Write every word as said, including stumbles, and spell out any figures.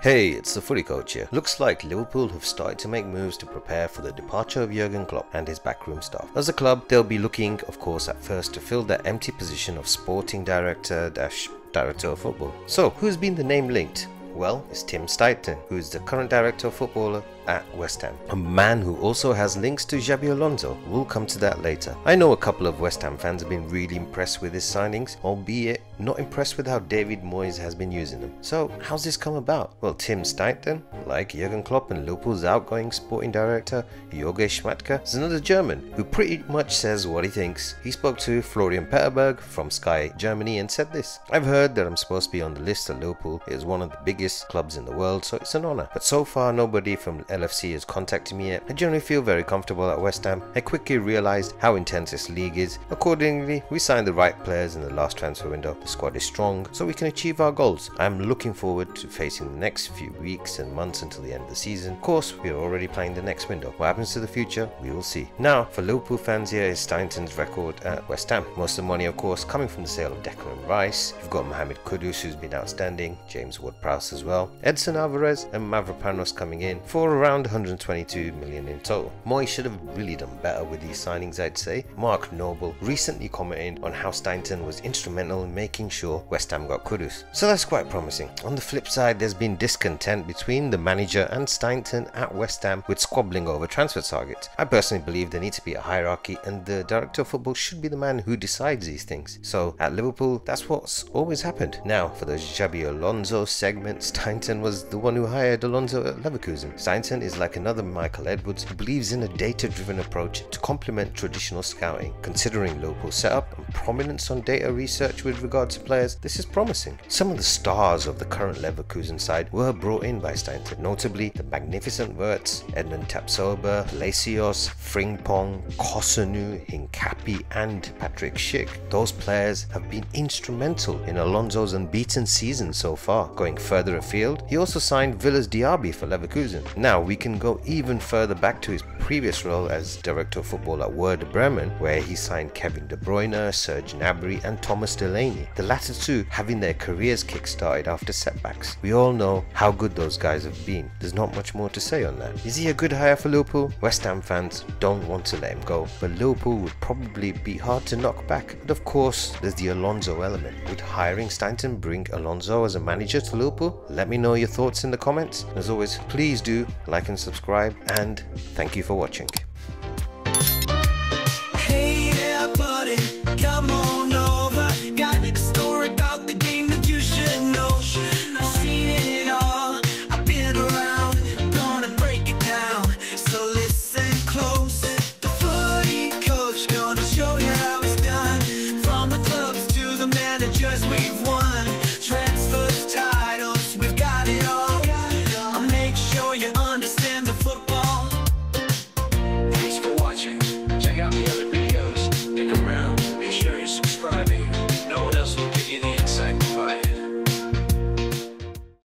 Hey, it's the footy coach here. Looks like Liverpool have started to make moves to prepare for the departure of Jurgen Klopp and his backroom staff. As a club, they'll be looking, of course, at first to fill their empty position of sporting director dash director of football. So, who's been the name linked? Well, it's Tim Steidten, who is the current director of football at West Ham. A man who also has links to Xabi Alonso. We'll come to that later. I know a couple of West Ham fans have been really impressed with his signings, albeit not impressed with how David Moyes has been using them. So, how's this come about? Well, Tim Steidten, like Jurgen Klopp and Liverpool's outgoing sporting director Jorg Schmatke, is another German who pretty much says what he thinks. He spoke to Florian Petterberg from Sky Germany and said this: "I've heard that I'm supposed to be on the list at Liverpool. It is one of the biggest clubs in the world, so it's an honor. But so far, nobody from L F C has contacted me yet. I generally feel very comfortable at West Ham. I quickly realised how intense this league is. Accordingly, we signed the right players in the last transfer window. The squad is strong, so we can achieve our goals. I am looking forward to facing the next few weeks and months until the end of the season. Of course, we are already playing the next window. What happens to the future, we will see." Now, for Liverpool fans, here is Steidten's record at West Ham. Most of the money, of course, coming from the sale of Declan Rice. You've got Mohamed Kudus, who's been outstanding, James Ward-Prowse as well, Edson Alvarez and Mavropanos coming in for around one hundred twenty-two million in total. Moyes should have really done better with these signings, I'd say. Mark Noble recently commented on how Steidten was instrumental in making sure West Ham got Kudus, so that's quite promising. On the flip side, there's been discontent between the manager and Steidten at West Ham with squabbling over transfer targets. I personally believe there needs to be a hierarchy and the director of football should be the man who decides these things. So at Liverpool, that's what's always happened. Now for the Xabi Alonso segment, Steidten was the one who hired Alonso at Leverkusen. Steidten is like another Michael Edwards who believes in a data-driven approach to complement traditional scouting. Considering Liverpool's setup and prominence on data research with regard to players, this is promising. Some of the stars of the current Leverkusen side were brought in by Steidten, notably the magnificent Wirtz, Edmund Tapsoba, Palacios, Fringpong, Kosanu, Incapi and Patrick Schick. Those players have been instrumental in Alonso's unbeaten season so far. Going further afield, he also signed Villas Diaby for Leverkusen. Now we can go even further back to his previous role as director of football at Werder Bremen, where he signed Kevin De Bruyne, Serge Gnabry and Thomas Delaney, the latter two having their careers kick-started after setbacks. We all know how good those guys have been. There's not much more to say on that. Is he a good hire for Liverpool? West Ham fans don't want to let him go, but Liverpool would probably be hard to knock back. But of course, there's the Alonso element. Would hiring Steidten bring Alonso as a manager to Liverpool? Let me know your thoughts in the comments. As always, please do like and subscribe, and thank you for watching.